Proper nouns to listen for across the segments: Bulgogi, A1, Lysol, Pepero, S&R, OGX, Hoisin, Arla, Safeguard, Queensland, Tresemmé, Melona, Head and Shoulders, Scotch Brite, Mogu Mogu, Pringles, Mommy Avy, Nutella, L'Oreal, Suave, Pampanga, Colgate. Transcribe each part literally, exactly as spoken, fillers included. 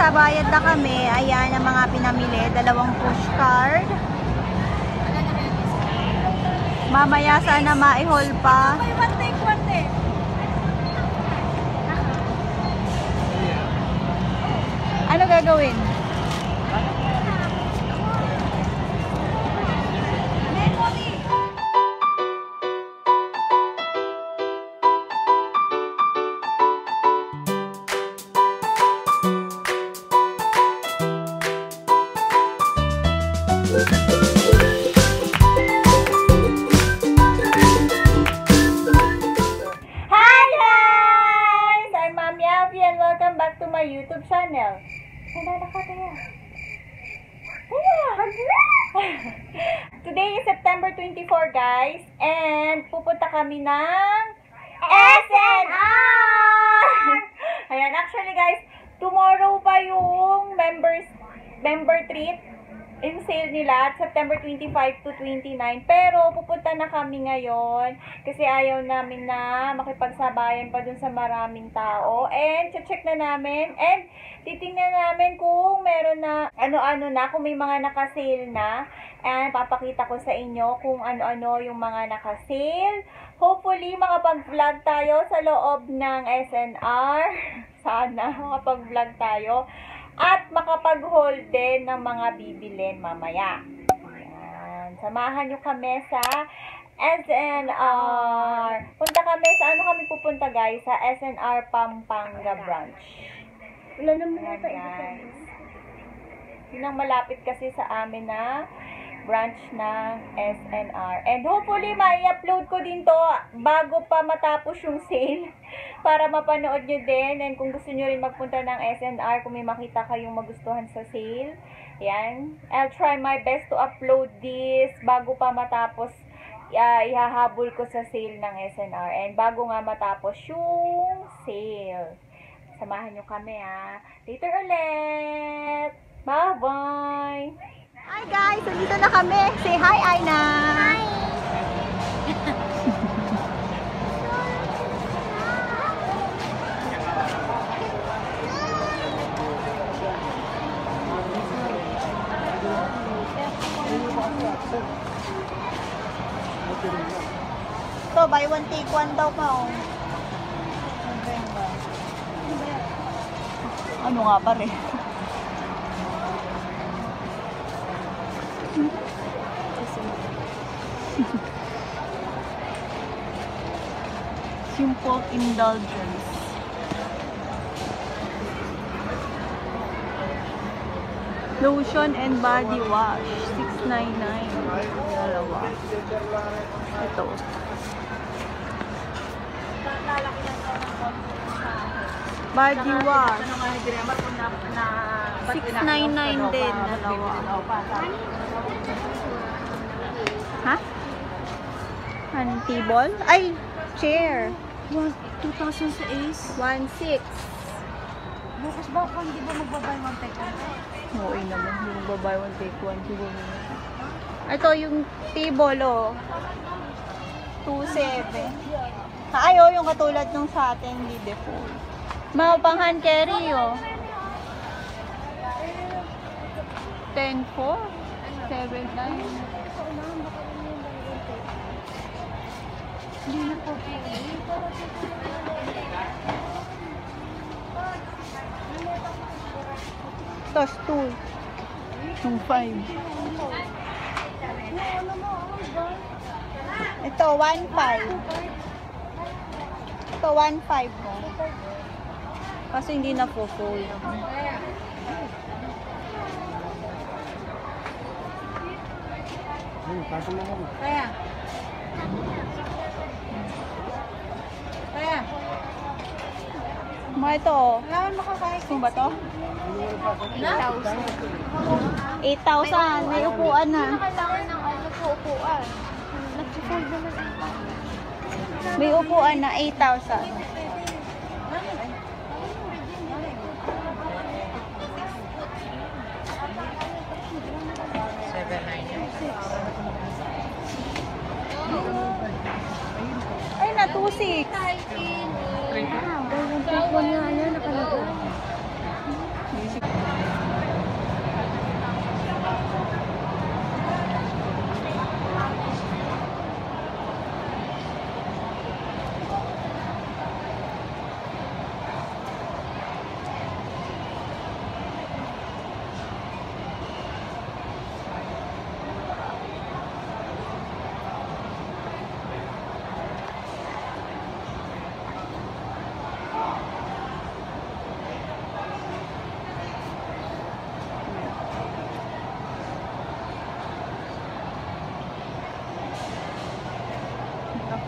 Nagtabayad na kami. Ayan ang mga pinamili. Dalawang push card. Mamaya sana maihol pa. Ano gagawin? Today is September twenty-four, guys, and pupunta kami ng S and R. Ayan, actually, guys, tomorrow pa yung members member trip in sale nila at September twenty-five to twenty-nine. Pero pupunta na kami ngayon kasi ayaw namin na makipagsabayan pa dun sa maraming tao. And check na namin and titingnan namin kung meron na ano-ano na, kung may mga naka-sale na. And papakita ko sa inyo kung ano-ano yung mga naka-sale. Hopefully, makapag-vlog tayo sa loob ng S and R. Sana makapag-vlog tayo. At makapag-hold din ng mga bibilin mamaya. Ayan. Samahan nyo kami sa S and R. Punta kami sa ano kami pupunta, guys? Sa S and R Pampanga branch. Wala naman na guys. Yun ang malapit kasi sa amin na branch ng S and R. And hopefully, mai-upload ko din to bago pa matapos yung sale para mapanood nyo din. And kung gusto nyo rin magpunta ng S and R, kung may makita kayong magustuhan sa sale, yan. I'll try my best to upload this bago pa matapos uh, ihahabol ko sa sale ng S and R. And bago nga matapos yung sale. Samahan nyo kami, ha. Later ulit! Bye-bye! Hi guys! Nandito na kami! Say hi, Aina! Hi! Ito, buy one take one daw pa, oh. Ano nga ba rin? Simple indulgence. Lotion and body wash, six ninety-nine. Dalawa. Ito. Body wash, six ninety-nine din. Dalawa. Ha? Anong table? Ay! Chair! two thousand sa Ace? one six. Bukas ba ako? Hindi ba magbabay one take one? Oo, yun naman. Hindi magbabay one take one. Ito yung table, oh. two seven. Ay, oh, yung katulad nung sa atin. Hindi default. Mga pang hand carry, oh. ten four. seven nine. Tapos two. Yung five. Ito, one five. Ito, one five mo. Kaso hindi na po-fold. Kaya. Kaya. Mga ito, oh. Kung ba ito? eight thousand. May upuan na. May upuan na eight thousand. Ay, na two six. Wow, gawin ko nga na nakalagay.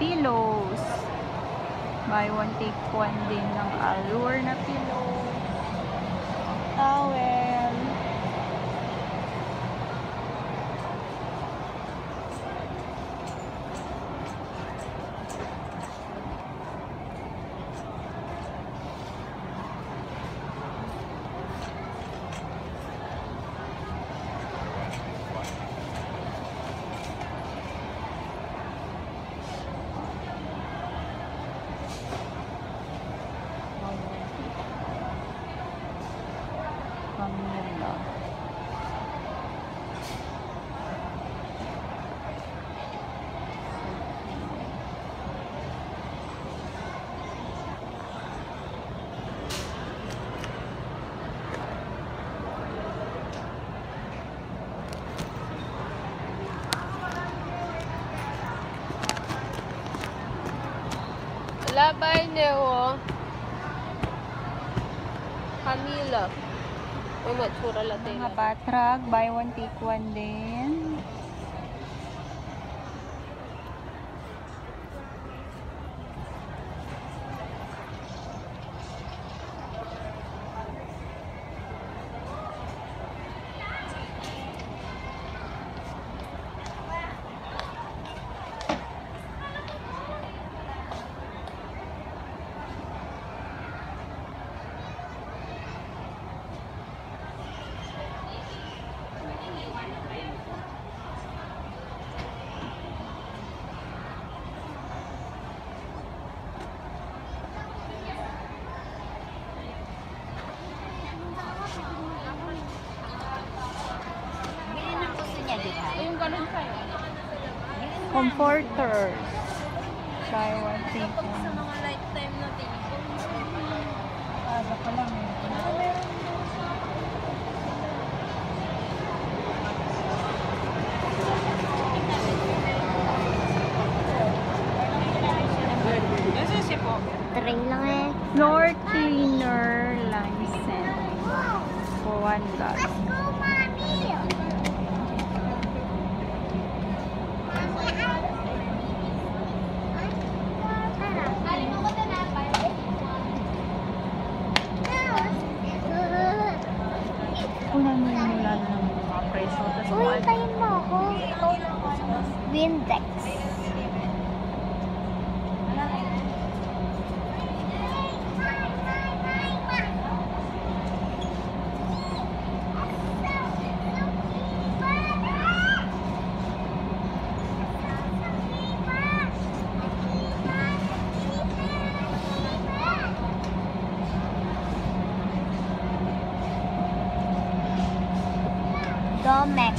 pillows. Buy one, take one din ng Allure na pillow. Towel. Labanero Camila. May matura latte. Mga batrag, buy one take one din. Comforters. Buy one, take one. Aga pa lang eh. Train lang eh. Floor cleaner license. For one guy. Max.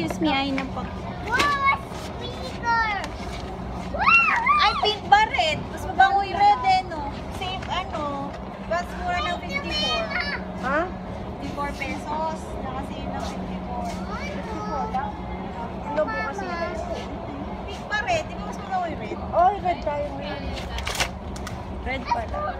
Excuse me, ayun na po. Wow, a speaker! Wow! Ay, pink ba red? Mas mabango yung red eh, no? Save ano, mas mura ng fifty-four. Ha? fifty-four pesos. Nakasave ng fifty-four. fifty-four lang. Ang labo kasi red. Pink ba red? Di ba mas mabango yung red? Oh, red tayo red. Red pa lang.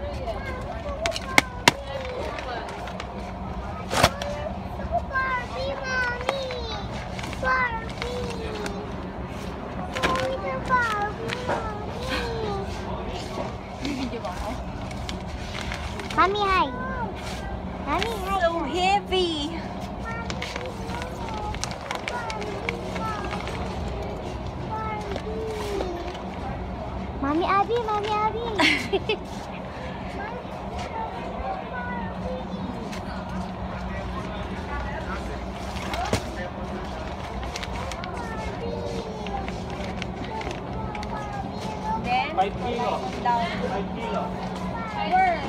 Mommy, hi. Mommy, hi. So heavy. Mommy Avy, Mommy Avy. Then, five kilo. Five kilo. Where?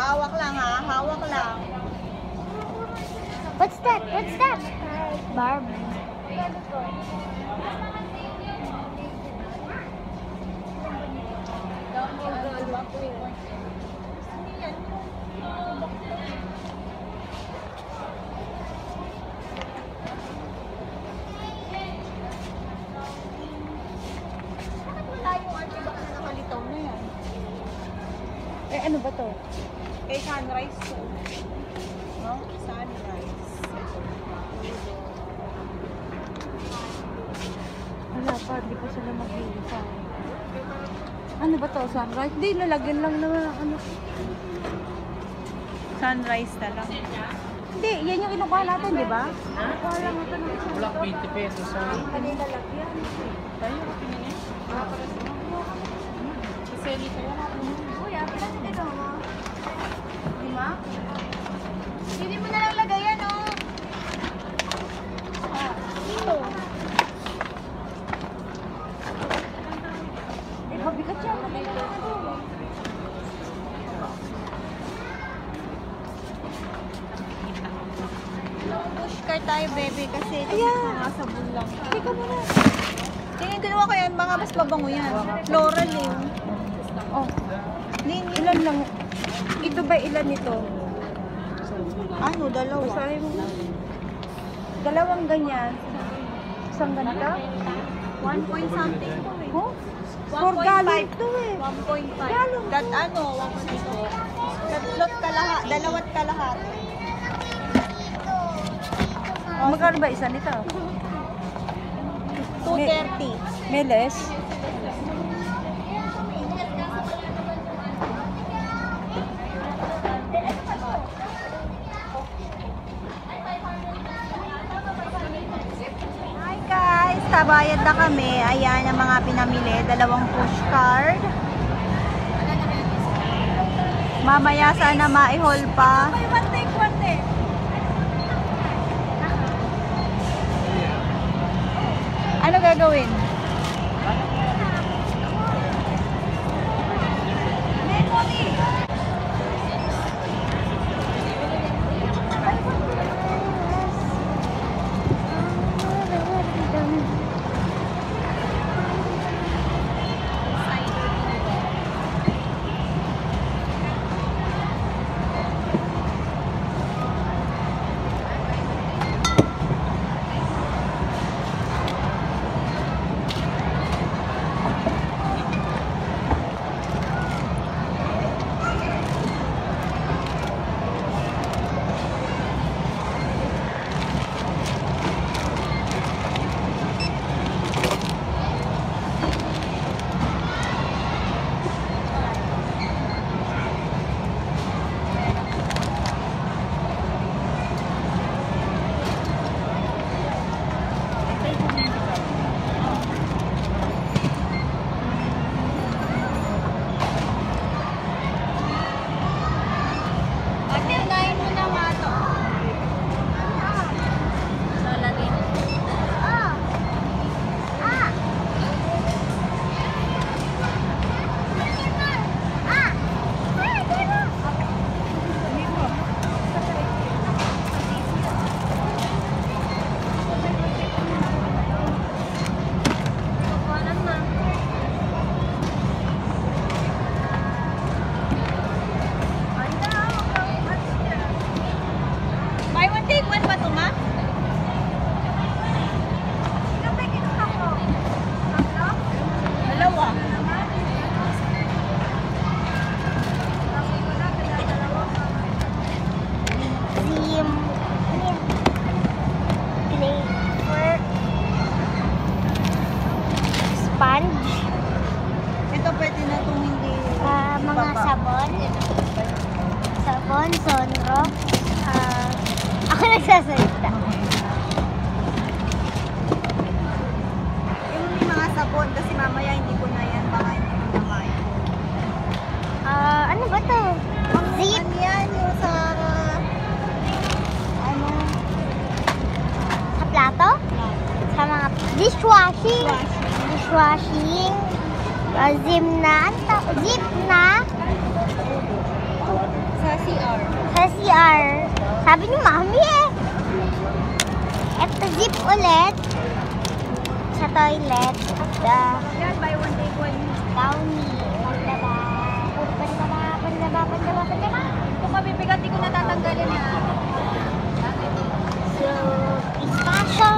Hawak lang ha, hawak lang. What's that? What's that? Barb. Eh, ano ba to? Eh, sunrise to. No? Sunrise. Wala pa, di pa sila mag-iisa. Ano ba to? Sunrise? Hindi, nalagyan lang na ano. Sunrise na lang. Hindi, yan yung inukuha natin, di ba? Inukuha lang ito ng sunrise. Wala twenty pesos. Hindi nalagyan. Tayo, pinili. Wala pa rin. Kasi hindi tayo natin. Lima? Hindi mo nalang lagayan, oh! Ah, ito! Eh, mabigat siya. Mabigat na ito. Push car tayo, baby, kasi ito mga sabon lang. Tika mo na. Tingin ginawa ko yan, mga mas mabango yan. Floral eh. Oh. Ilan lang. Ito ba ilan nito? Ano? Dalawa. Dalawang ganyan. Isang ganita? one point something. Oh? For galong ito eh. one point five. Galong. That ano? Tatlot kalahati. Dalawat kalahati. Magkano ba isa nito? two thirty. Meles? Bayad na kami. Ayan ang mga pinamili. Dalawang push card. Mamaya sana maihol pa. Ano gagawin? mga sabon. Sabon, sunrock. Uh, ako nagsasalita. Yung may mga sabon kasi mamaya hindi ko na yan. Baka hindi ko na kayo. Uh, ano ba ito? Zip? Ano yan? Yung sa... Ano? Sa plato? Sa mga... Dishwashing? Dishwashing. Uh, zip na. Zip na. Sa C R. Sa C R. Sabi ni Mommy eh. Eto zip ulit. Sa toilet. At the... God, buy one day one. Downy. Pandaba. Pandaba. Pandaba. Pandaba. Pandaba. Kung mabibigat, di ko natatanggalin na. So, pistachio.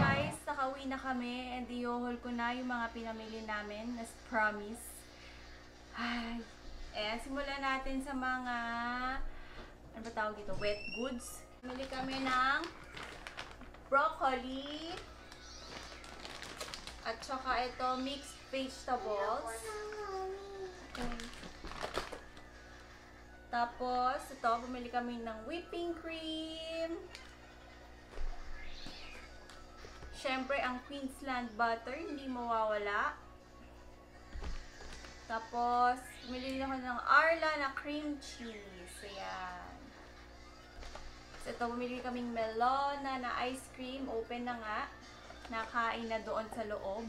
Guys, nakauwi na kami. And i-haul ko na yung mga pinamili namin as promise. Ay, eh, simulan natin sa mga, ano ba tawag dito, wet goods. Bumili kami ng broccoli, at saka ito, mixed vegetables. Okay. Tapos, ito, bumili kami ng whipping cream. Siyempre, ang Queensland butter, hindi mawawala. Tapos, bumili ako ng Arla na cream cheese. Ayan. So, ito, bumili kaming Melona na ice cream. Open na nga. Nakain na doon sa loob.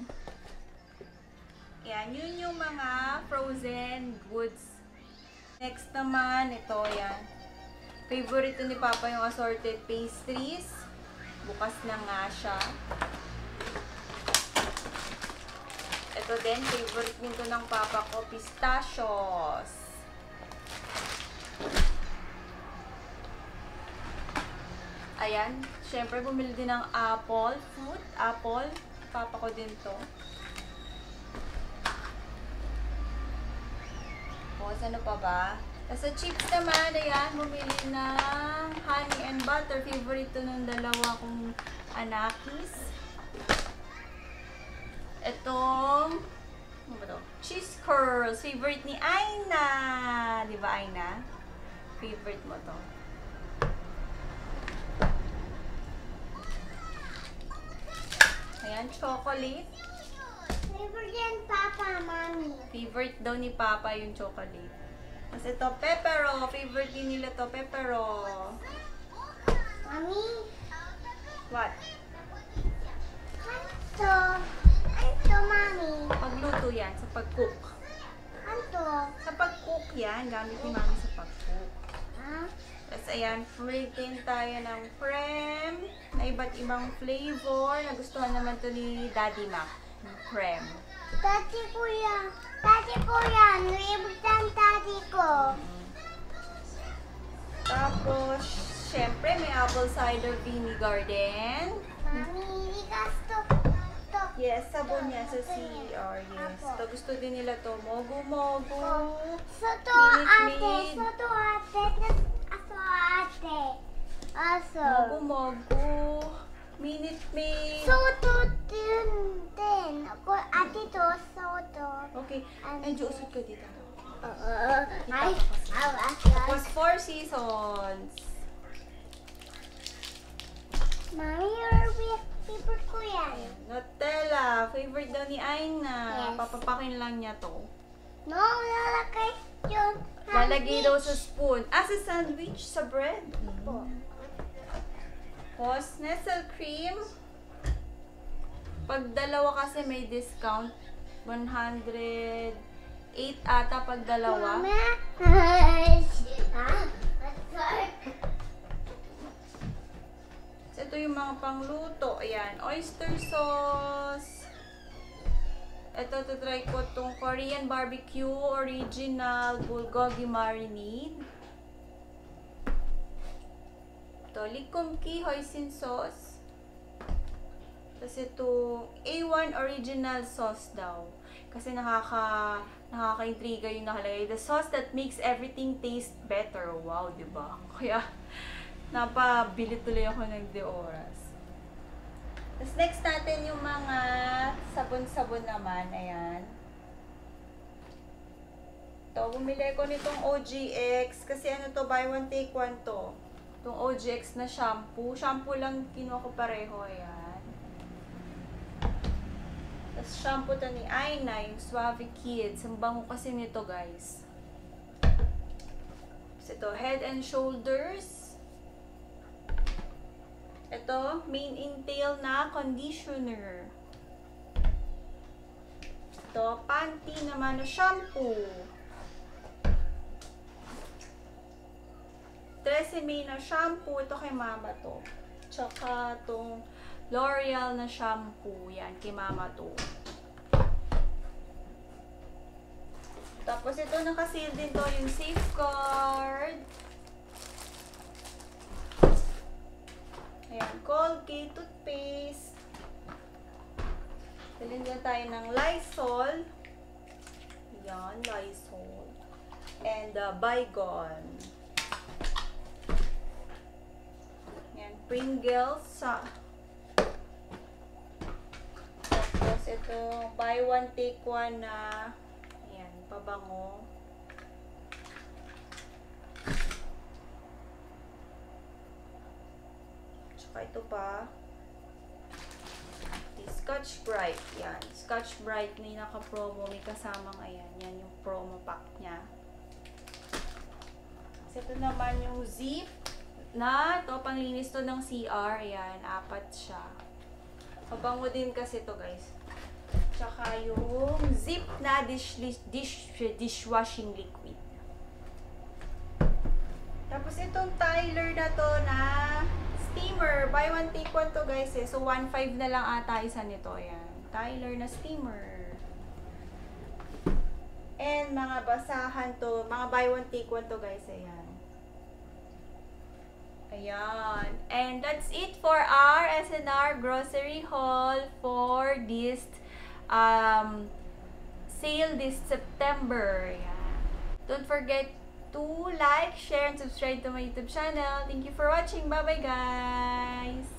Ayan, yun yung mga frozen goods. Next naman, ito, ayan. Favorite ni Papa yung assorted pastries. Bukas na nga siya. Ito din, favorite din ito ng papa ko, pistachios. Ayan, syempre bumili din ng apple, fruit, apple. Papa ko din to. O, ano pa ba? Sa chips naman, ayan, bumili ng honey and butter. Favorite ito ng dalawa kong anakis. Itong, ano ba ito? Cheese curls. Favorite ni Aina. Di ba, Aina? Favorite mo to. Ayan, chocolate. Favorite yan, Papa, Mommy. Favorite daw ni Papa yung chocolate. Tapos ito, Pepero. Favorite din nila to, Pepero. Mommy? What? Ito. Ito, Mami. Pagluto yan, sa pag-cook. Ano? Sa pag-cook yan. Gamit ni Mami sa pag-cook. Huh? Tapos ayan, free din tayo ng creme na iba't ibang flavor. Nagustuhan naman ito ni Daddy Mac. Creme. Daddy ko yan. Daddy ko yan. Naibutan daddy ko. Mm-hmm. Tapos, syempre may apple cider vinegar din. Mami, likas to. Yes, sabon niya sa C R. Yes. Ito, gusto din nila to. Mogu Mogu. So to ate. So to ate. So ate. Also. Mogu Mogu. Minute Maid. So to din. Din. Ate to. So to. Okay. Medyo usod ko dito. Oo. Tapos Four Seasons. Mommy, you're with favorite ko yan. Nutella. Favorite daw ni Aina. Yes. Papapakin lang niya to. No, lalagay yun. Malagay daw sa spoon. Ah, sa sandwich? Sa bread? Opo. Mm. Tapos, nestle cream. Pag dalawa kasi may discount. one hundred eight ata pag dalawa. Mama! Ito yung mga pangluto. Ayan. Oyster sauce. Ito, tatry ko itong Korean barbecue original bulgogi marinade. Ito, likumki hoisin sauce. Tapos itong A one original sauce daw. Kasi nakaka, nakaka-intriga yung nakalagay. The sauce that makes everything taste better. Wow, diba? Kaya... Napabili tuloy ako ng de oras. Tapos next natin yung mga sabon-sabon naman. Ayan. Ito, bumili ko nitong O G X. Kasi ano to, buy one take one to. Itong O G X na shampoo. Shampoo lang kinuha ko pareho. Ayan. Tapos shampoo to ni Aina, yung Suave Kids. Ang bango kasi nito, guys. Tapos ito, Head and Shoulders. Ito, mane and tail na conditioner. Ito, panty naman na shampoo. Tresemmé na shampoo. Ito kay mama to. Tsaka itong L'Oreal na shampoo. Yan, kay mama to. Tapos ito, nakaseal din to yung Safeguard. Ayan, Colgate toothpaste. Bilhin din tayo ng Lysol. Ayan, Lysol. And uh, Bygone. Ayan, Pringles. Sa tapos ito, buy one take one na. Ayan, pabango. Tsaka ito pa. Scotch Brite. Yan. Scotch Brite may naka-promo. May kasamang ayan. Yan yung promo pack niya. So, ito naman yung zip na. Ito, panglinis to ng C R. Ayan. Apat siya. Mabango din kasi to, guys. Tsaka yung zip na dish, dish, dishwashing liquid. Tapos itong Tyler na to na steamer. Buy one, take one to, guys, eh. So, one five na lang ata isa nito. Ayan. Tyler na steamer. And mga basahan to. Mga buy one, take one to, guys. Ayan. Ayan. And that's it for our S and R grocery haul for this um, sale this September. Ayan. Don't forget to like, share, and subscribe to my YouTube channel. Thank you for watching. Bye-bye, guys!